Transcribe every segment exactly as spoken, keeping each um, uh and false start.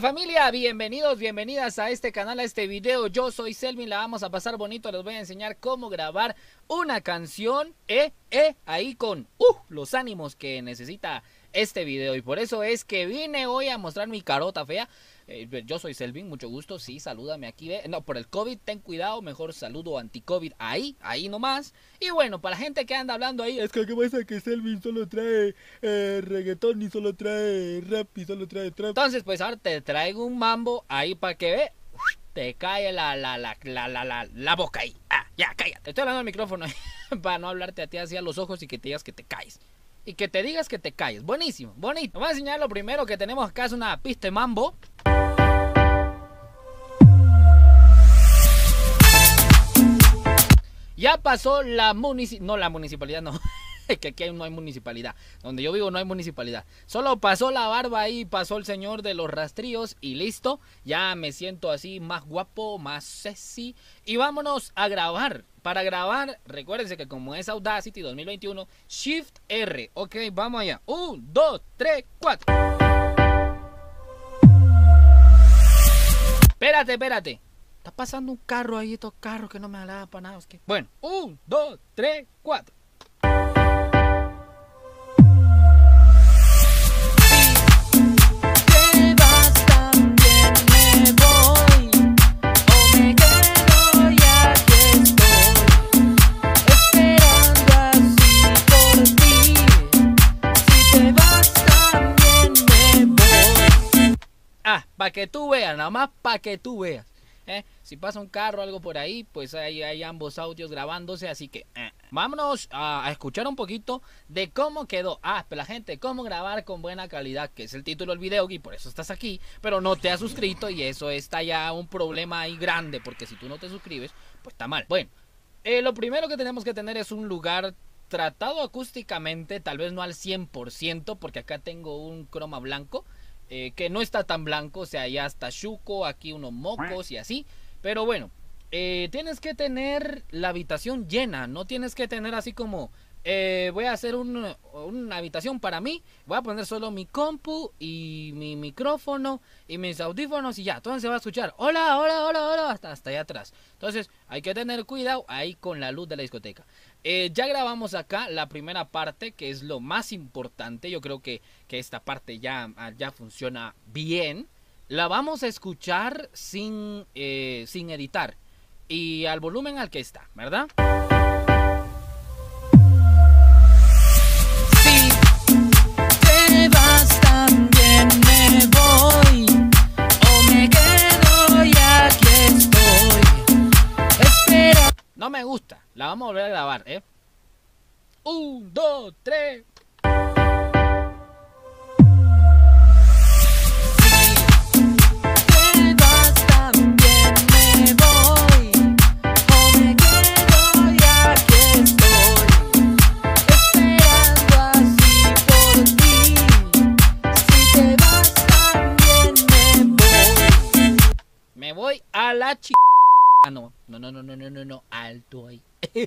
Hola familia, bienvenidos, bienvenidas a este canal, a este video. Yo soy Selvin, la vamos a pasar bonito. Les voy a enseñar cómo grabar una canción eh, eh, ahí con uh, los ánimos que necesita este video. Y por eso es que vine hoy a mostrar mi carota fea. eh, Yo soy Selvin, mucho gusto, sí, salúdame aquí. eh. No, por el COVID, ten cuidado, mejor saludo anti-COVID, ahí, ahí nomás. Y bueno, para la gente que anda hablando ahí, es que qué pasa que Selvin solo trae eh, reggaetón y solo trae rap y solo trae trap. Entonces pues ahora te traigo un mambo ahí para que ve, te cae la, la, la, la, la, la, la boca ahí. Ah, ya, cállate, estoy hablando al micrófono para no hablarte a ti hacia los ojos y que te digas que te caes. Y que te digas que te calles. Buenísimo, bonito. Vamos a enseñar lo primero que tenemos acá. Es una pista de mambo. Ya pasó la municipalidad. No, la municipalidad no. Es que aquí no hay municipalidad. Donde yo vivo no hay municipalidad. Solo pasó la barba ahí. Pasó el señor de los rastrillos. Y listo. Ya me siento así más guapo, más sexy. Y vámonos a grabar. Para grabar, recuérdense que como es Audacity dos mil veintiuno, Shift R. Ok, vamos allá. uno, dos, tres, cuatro. Espérate, espérate. Está pasando un carro ahí, estos carros que no me alaban para nada. ¿Qué? Bueno, uno, dos, tres, cuatro. Para que tú veas, nada más para que tú veas. ¿Eh? Si pasa un carro o algo por ahí, pues hay, hay ambos audios grabándose, así que eh. vámonos a, a escuchar un poquito de cómo quedó. Ah, pero la gente, cómo grabar con buena calidad, que es el título del video y por eso estás aquí, pero no te has suscrito y eso está ya un problema ahí grande, porque si tú no te suscribes, pues está mal. Bueno, eh, lo primero que tenemos que tener es un lugar tratado acústicamente, tal vez no al cien por ciento, porque acá tengo un croma blanco. Eh, que no está tan blanco, o sea, ya está chuco, aquí unos mocos y así. Pero bueno, eh, tienes que tener la habitación llena. No tienes que tener así como eh, voy a hacer un, una habitación para mí, voy a poner solo mi compu y mi micrófono y mis audífonos y ya, entonces se va a escuchar hola, hola, hola, hola, hasta, hasta allá atrás. Entonces hay que tener cuidado ahí con la luz de la discoteca. Eh, ya grabamos acá la primera parte, que es lo más importante. Yo creo que, que esta parte ya, ya funciona bien. La vamos a escuchar sin, eh, sin editar y al volumen al que está, ¿verdad? Si te vas también me voy, o me quedo y aquí estoy. Espera. No me gusta. La vamos a volver a grabar, ¿eh? Un, dos, tres. Me voy a la ch... Ah, no, no, no, no, no, no, no, no, alto ahí. Si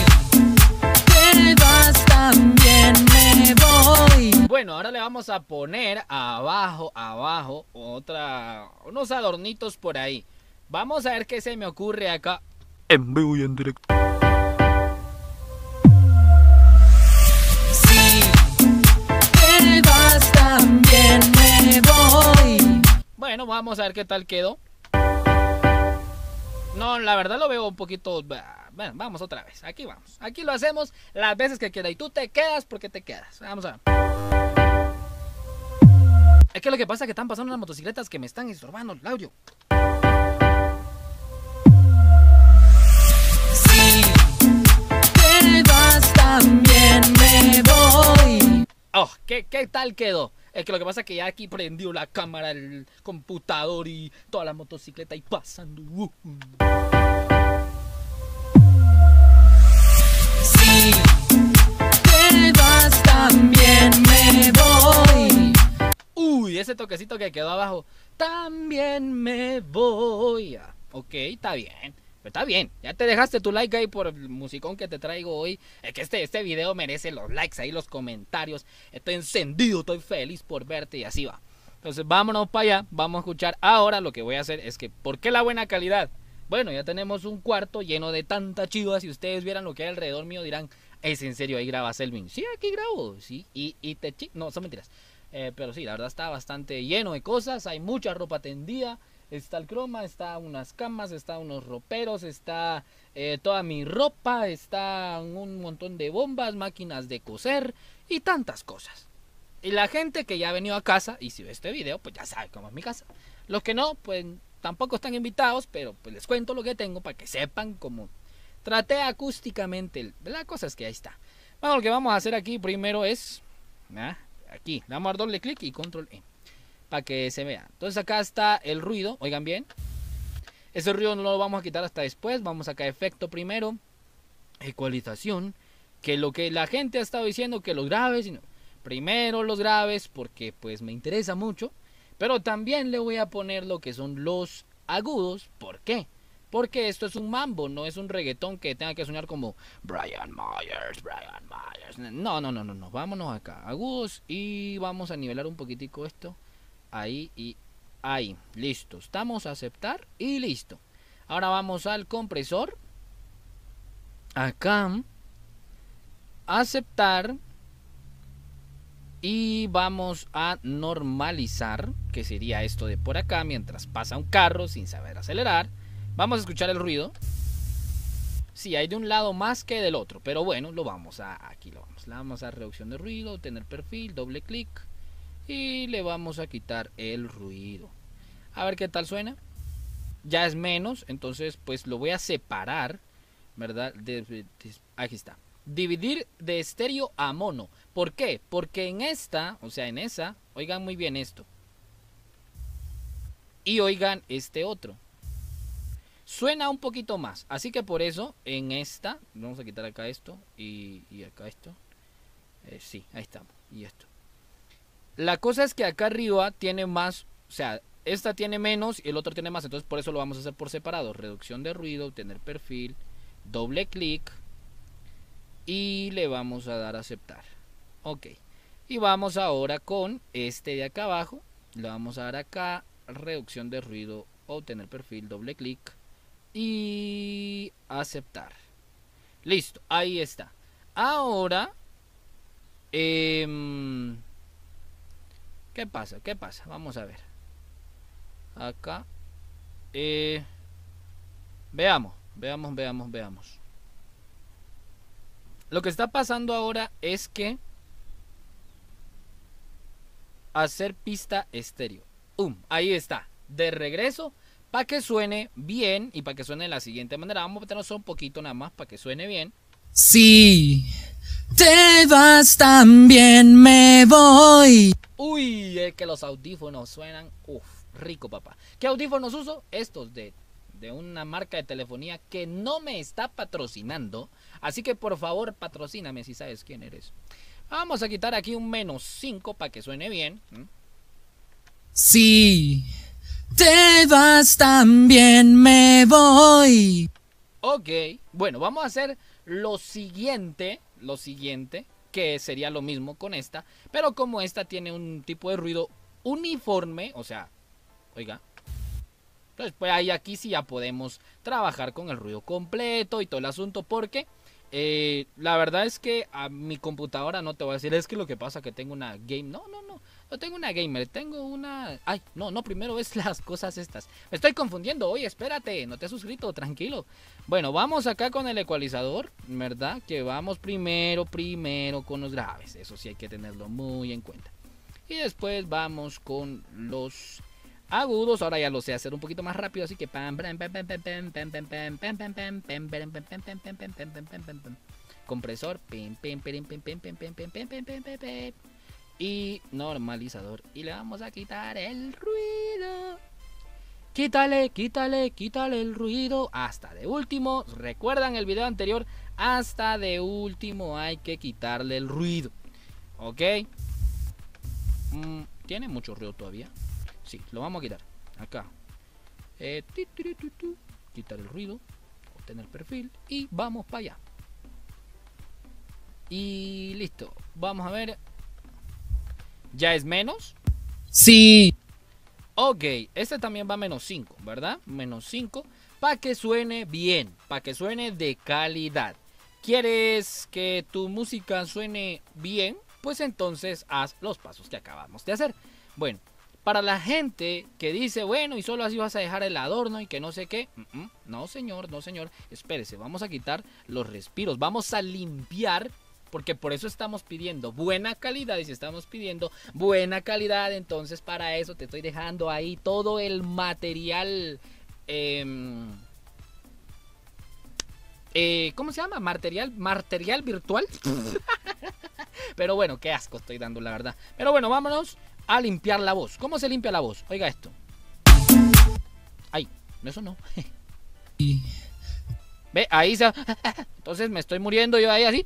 te vas también me voy. Bueno, ahora le vamos a poner abajo, abajo, otra, unos adornitos por ahí. Vamos a ver qué se me ocurre acá. En vivo y en directo. Si te vas también me voy. Bueno, vamos a ver qué tal quedó. No, la verdad lo veo un poquito... Bueno, vamos otra vez. Aquí vamos. Aquí lo hacemos las veces que quiera. Y tú te quedas porque te quedas. Vamos a ver. Es que lo que pasa es que están pasando las motocicletas que me están estorbando el audio. Si te vas también me voy. Oh, ¿qué, qué tal quedó? Es que lo que pasa es que ya aquí prendió la cámara, el computador y toda la motocicleta y pasando. Uh. Si te vas también me voy. Uy, ese toquecito que quedó abajo. También me voy. Ok, está bien. Está bien, ya te dejaste tu like ahí por el musicón que te traigo hoy. Es que este, este video merece los likes ahí, los comentarios. Estoy encendido, estoy feliz por verte y así va. Entonces vámonos para allá, vamos a escuchar. Ahora lo que voy a hacer es que, ¿por qué la buena calidad? Bueno, ya tenemos un cuarto lleno de tanta chiva. Si ustedes vieran lo que hay alrededor mío dirán, es en serio, ahí graba Selvin. Sí, aquí grabo, sí, y, y te chi... No, son mentiras. Eh, pero sí, la verdad está bastante lleno de cosas, hay mucha ropa tendida. Está el croma, está unas camas, está unos roperos, está eh, toda mi ropa, está un montón de bombas, máquinas de coser y tantas cosas. Y la gente que ya ha venido a casa y si ve este video, pues ya sabe cómo es mi casa. Los que no, pues tampoco están invitados, pero pues les cuento lo que tengo para que sepan cómo traté acústicamente. La cosa es que ahí está. Bueno, lo que vamos a hacer aquí primero es, ¿ah? Aquí, le vamos a dar doble clic y control E. Para que se vea. Entonces acá está el ruido. Oigan bien. Ese ruido no lo vamos a quitar hasta después. Vamos acá a efecto primero. Ecualización. Que lo que la gente ha estado diciendo que los graves. No. Primero los graves porque pues me interesa mucho. Pero también le voy a poner lo que son los agudos. ¿Por qué? Porque esto es un mambo. No es un reggaetón que tenga que sonar como Brian Myers, Brian Myers. No, no, no, no, no. Vámonos acá. Agudos y vamos a nivelar un poquitico esto. Ahí y ahí, listo, estamos a aceptar y listo. Ahora vamos al compresor, acá, aceptar y vamos a normalizar, que sería esto de por acá, mientras pasa un carro sin saber acelerar. Vamos a escuchar el ruido, sí, hay de un lado más que del otro, pero bueno, lo vamos a, aquí lo vamos, le vamos a reducción de ruido, tener perfil, doble clic. Y le vamos a quitar el ruido. A ver qué tal suena. Ya es menos, entonces pues lo voy a separar, ¿verdad? De, de, de, aquí está. Dividir de estéreo a mono. ¿Por qué? Porque en esta, o sea en esa, oigan muy bien esto. Y oigan este otro. Suena un poquito más. Así que por eso en esta, vamos a quitar acá esto y, y acá esto. Eh, sí, ahí estamos. Y esto. La cosa es que acá arriba tiene más, o sea, esta tiene menos y el otro tiene más, entonces por eso lo vamos a hacer por separado. Reducción de ruido, obtener perfil, doble clic y le vamos a dar a aceptar. Ok, y vamos ahora con este de acá abajo, le vamos a dar acá, reducción de ruido, obtener perfil, doble clic y aceptar. Listo, ahí está. Ahora, eh... ¿Qué pasa? ¿Qué pasa? Vamos a ver. Acá. Eh, veamos, veamos, veamos, veamos. Lo que está pasando ahora es que hacer pista estéreo. Um, ahí está. De regreso para que suene bien y para que suene de la siguiente manera. Vamos a meternos un poquito nada más para que suene bien. Sí. Te vas también, me voy. Uy, es que los audífonos suenan, uff, rico papá. ¿Qué audífonos uso? Estos de, de una marca de telefonía que no me está patrocinando. Así que por favor patrocíname si sabes quién eres. Vamos a quitar aquí un menos cinco para que suene bien. ¿Mm? Sí, te vas también, me voy. Ok, bueno, vamos a hacer lo siguiente. Lo siguiente, que sería lo mismo con esta, pero como esta tiene un tipo de ruido uniforme, o sea, oiga, pues, pues ahí aquí sí ya podemos trabajar con el ruido completo y todo el asunto, porque eh, la verdad es que a mi computadora no te voy a decir, es que lo que pasa es que tengo una game, no, no, no, no tengo una gamer, tengo una, ay, no, no, primero es las cosas estas, me estoy confundiendo, oye, espérate, no te has suscrito, tranquilo. Bueno, vamos acá con el ecualizador, ¿verdad? Que vamos primero, primero con los graves, eso sí hay que tenerlo muy en cuenta. Y después vamos con los agudos, ahora ya lo sé hacer un poquito más rápido, así que pam, pam, pam, pam, pam, pam, pam, pam, pam, pam, pam, pam, pam, pam, pam, pam, pam, pam, pam, pam, compresor, pim, pim, pim, pim, pim, pim, pim, pim, pim, pim, pim, pim, y normalizador, y le vamos a quitar el ruido. Quítale, quítale, quítale el ruido. Hasta de último, recuerdan el video anterior, hasta de último hay que quitarle el ruido. Ok. Tiene mucho ruido todavía. Sí, lo vamos a quitar. Acá eh, quitar el ruido. cliente en el perfil y vamos para allá. Y listo, vamos a ver. ¿Ya es menos? Sí. Ok, este también va a menos cinco, ¿verdad? menos cinco, para que suene bien, para que suene de calidad. ¿Quieres que tu música suene bien? Pues entonces haz los pasos que acabamos de hacer. Bueno, para la gente que dice, bueno, y solo así vas a dejar el adorno y que no sé qué. Uh-uh, no señor, no señor, espérese, vamos a quitar los respiros, vamos a limpiar. Porque por eso estamos pidiendo buena calidad. Y si estamos pidiendo buena calidad, entonces para eso te estoy dejando ahí todo el material. Eh, eh, ¿Cómo se llama? Material, material virtual. Pero bueno, qué asco estoy dando, la verdad. Pero bueno, vámonos a limpiar la voz. ¿Cómo se limpia la voz? Oiga esto. Ay, eso no. Ve, ahí se... Entonces me estoy muriendo yo ahí así.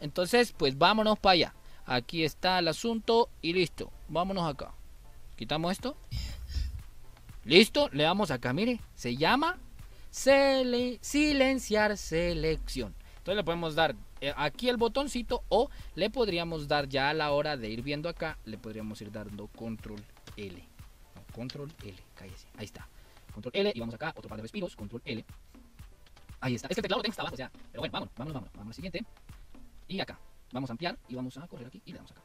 Entonces, pues vámonos para allá. Aquí está el asunto y listo. Vámonos acá. Quitamos esto. Listo, le damos acá, mire. Se llama sele... silenciar selección. Entonces le podemos dar aquí el botoncito o le podríamos dar ya a la hora de ir viendo acá. Le podríamos ir dando control L. No, control L, cállese. Ahí está. Control L y vamos acá, otro par de respiros, control L. Ahí está, es que el teclado lo tengo hasta abajo, o sea, pero bueno, vámonos, vámonos, vámonos, vamos al siguiente. Y acá, vamos a ampliar y vamos a correr aquí y le damos acá.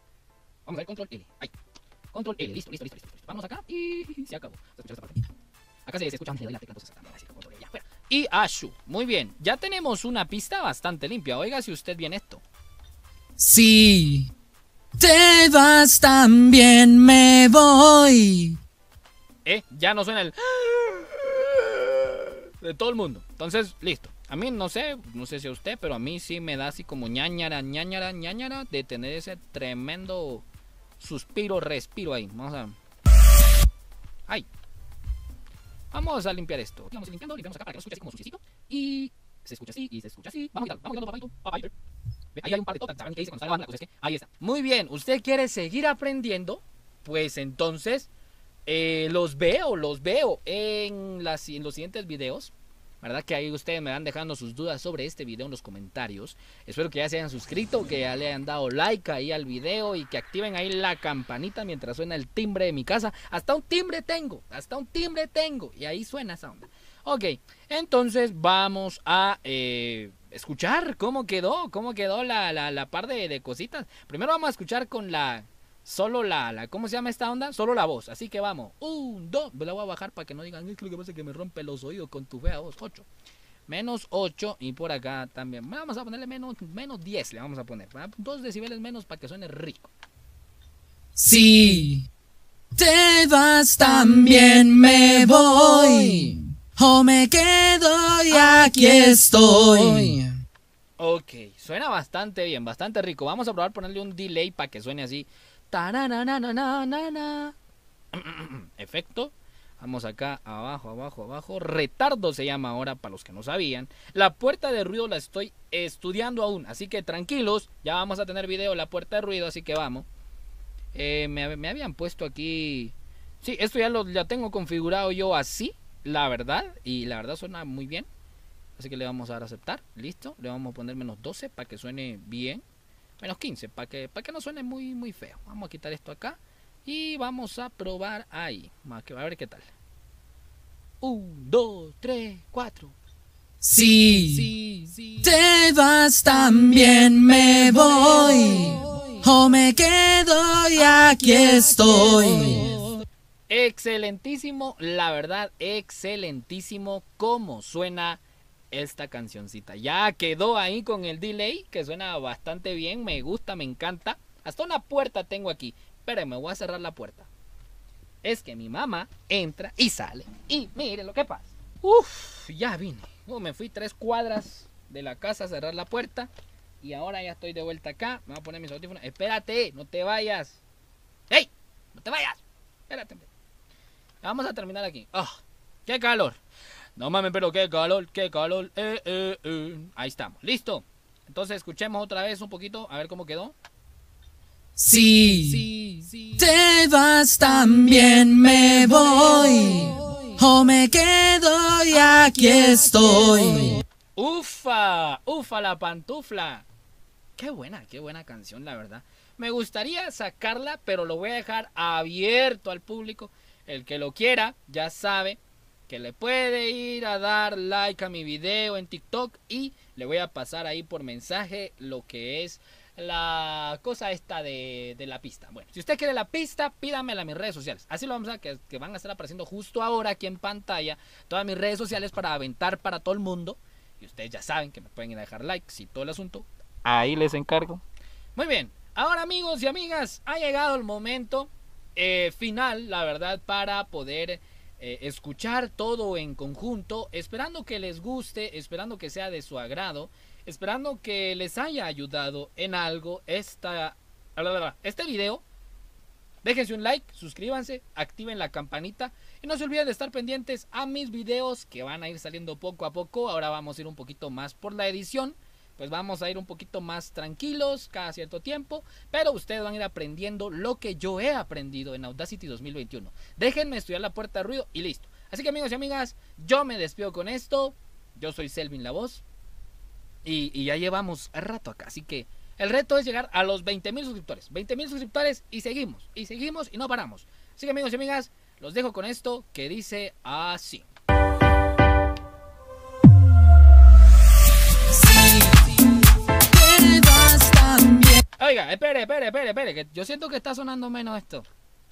Vamos a ver control L, ahí, control L, listo, listo, listo, listo, listo. Vamos acá y se acabó. ¿Se escucha esta parte? Acá se, se escucha antes de la tecla, entonces acá, así que control L, ya, fuera. Y Ashu, muy bien, ya tenemos una pista bastante limpia, oiga si usted bien esto. Sí, te vas también, me voy. Eh, ya no suena el... de todo el mundo. Entonces, listo. A mí no sé, no sé si a usted, pero a mí sí me da así como ñañara, ñañara, ñañara de tener ese tremendo suspiro, respiro ahí. Vamos a... ¡Ay! Vamos a limpiar esto. Vamos limpiando, limpiamos acá para que no se escuche así como suciecito. Y se escucha así, y se escucha así. Vamos a quitarlo, vamos a quitarlo, papayito. Ahí hay un par de totas, ¿saben qué dice cuando está grabando? La cosa es que ahí está. Muy bien, ¿usted quiere seguir aprendiendo? Pues entonces... Eh, los veo, los veo en, las, en los siguientes videos, ¿verdad? Que ahí ustedes me van dejando sus dudas sobre este video en los comentarios. Espero que ya se hayan suscrito, que ya le hayan dado like ahí al video y que activen ahí la campanita mientras suena el timbre de mi casa. Hasta un timbre tengo, hasta un timbre tengo. Y ahí suena esa onda. Ok, entonces vamos a eh, escuchar cómo quedó, cómo quedó la, la, la par de, de cositas. Primero vamos a escuchar con la... Solo la, la, ¿cómo se llama esta onda? Solo la voz, así que vamos, un, dos, me la voy a bajar para que no digan, lo que pasa es que me rompe los oídos con tu fea voz, ocho, menos ocho y por acá también, vamos a ponerle menos, menos diez, le vamos a poner, dos decibeles menos para que suene rico. Sí, te vas también me voy, o me quedo y aquí estoy. Ok, suena bastante bien, bastante rico, vamos a probar ponerle un delay para que suene así. Efecto. Vamos acá abajo, abajo, abajo. Retardo se llama ahora para los que no sabían. La puerta de ruido la estoy estudiando aún, así que tranquilos. Ya vamos a tener video de la puerta de ruido, así que vamos. eh, me, me habían puesto aquí. Sí, esto ya lo ya tengo configurado yo así, la verdad. Y la verdad suena muy bien. Así que le vamos a dar a aceptar. Listo, le vamos a poner menos doce para que suene bien. menos quince, para que, para que no suene muy, muy feo. Vamos a quitar esto acá y vamos a probar ahí. A ver qué tal. uno, dos, tres, cuatro. Sí, sí, sí. Te vas también, me voy. O me quedo y aquí estoy. Excelentísimo, la verdad, excelentísimo cómo suena esta cancioncita. Ya quedó ahí con el delay, que suena bastante bien. Me gusta, me encanta. Hasta una puerta tengo aquí. Espérenme, voy a cerrar la puerta. Es que mi mamá entra y sale. Y mire lo que pasa. Uf, ya vine. Uf, me fui tres cuadras de la casa a cerrar la puerta. Y ahora ya estoy de vuelta acá. Me voy a poner mis audífonos. Espérate, no te vayas. ¡Ey! ¡No te vayas! Espérate. Vamos a terminar aquí. ¡Oh! ¡Qué calor! No mames, pero qué calor, qué calor. Eh, eh, eh. Ahí estamos, listo. Entonces escuchemos otra vez un poquito, a ver cómo quedó. Sí, sí, sí. Te vas también, me voy. O me quedo y aquí estoy. Ufa, ufa la pantufla. Qué buena, qué buena canción, la verdad. Me gustaría sacarla, pero lo voy a dejar abierto al público. El que lo quiera, ya sabe que le puede ir a dar like a mi video en TikTok y le voy a pasar ahí por mensaje lo que es la cosa esta de, de la pista. Bueno, si usted quiere la pista, pídamela a mis redes sociales. Así lo vamos a que, que van a estar apareciendo justo ahora aquí en pantalla todas mis redes sociales para aventar para todo el mundo. Y ustedes ya saben que me pueden ir a dejar likes y todo el asunto. Ahí les encargo. Muy bien, ahora amigos y amigas, ha llegado el momento eh, final, la verdad, para poder eh, escuchar todo en conjunto, esperando que les guste, esperando que sea de su agrado, esperando que les haya ayudado en algo esta, este video. Déjense un like, suscríbanse, activen la campanita y no se olviden de estar pendientes a mis videos que van a ir saliendo poco a poco. Ahora vamos a ir un poquito más por la edición, pues vamos a ir un poquito más tranquilos cada cierto tiempo, pero ustedes van a ir aprendiendo lo que yo he aprendido en Audacity dos mil veintiuno. Déjenme estudiar la puerta de ruido y listo. Así que amigos y amigas, yo me despido con esto. Yo soy Selvin La Voz y, y ya llevamos rato acá, así que el reto es llegar a los veinte mil suscriptores. veinte mil suscriptores y seguimos, y seguimos y no paramos. Así que amigos y amigas, los dejo con esto que dice así. Oiga, espere, espere, espere, espere, que yo siento que está sonando menos esto.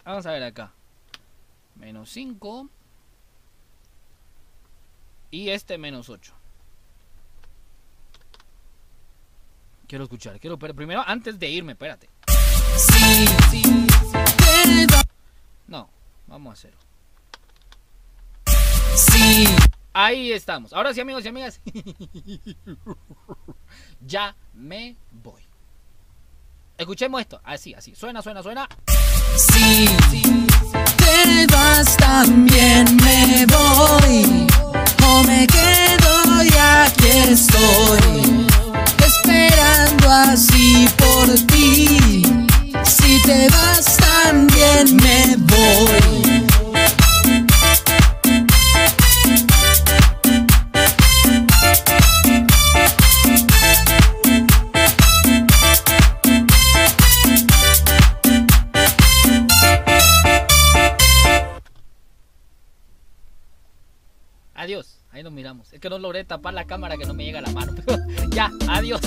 Vamos a ver acá. Menos cinco. Y este menos ocho. Quiero escuchar, quiero, pero primero, antes de irme, espérate. No, vamos a hacerlo. Ahí estamos. Ahora sí, amigos y amigas. Ya me voy. Escuchemos esto, así, así, suena, suena, suena. Si te vas también me voy, o me quedo y aquí estoy, esperando así por ti. Si te vas también me voy. Adiós, ahí nos miramos. Es que no logré tapar la cámara que no me llega a la mano. Ya, adiós.